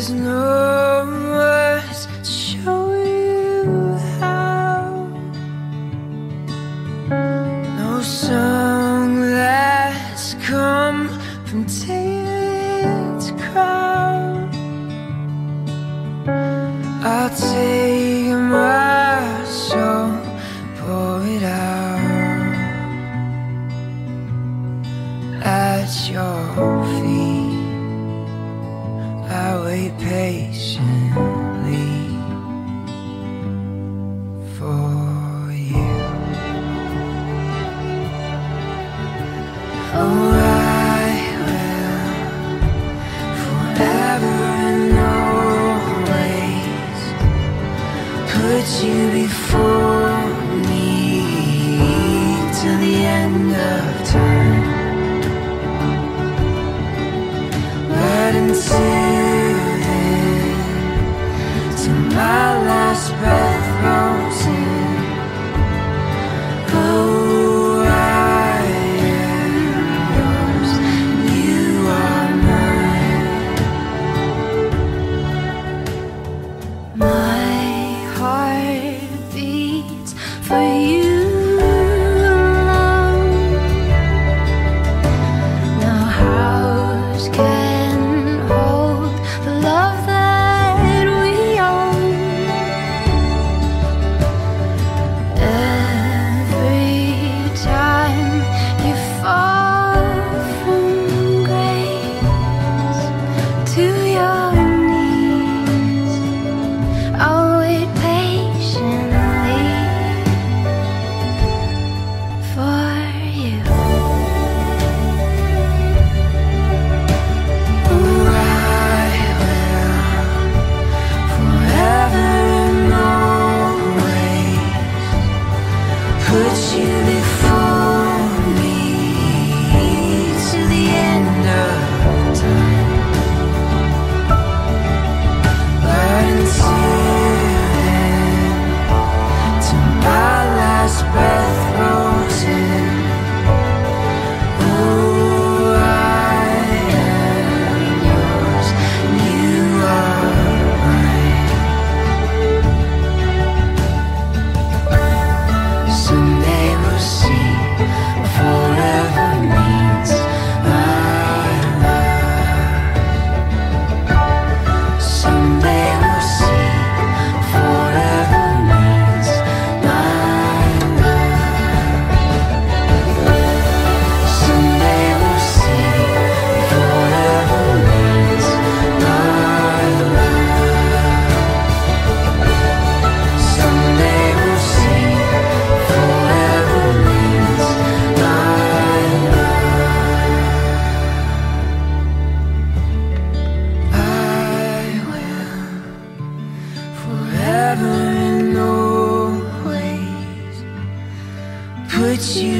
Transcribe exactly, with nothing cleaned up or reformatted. There's no words to show you how, no song that's come from David's crowd. I'll take my soul, pour it out at your feet. I wait patiently for you. Oh, I will forever and always put you before me till the end of time. But until my last breath rolls in, oh, I am yours, you are mine. My heart beats for you alone. Now house can hold the love that you.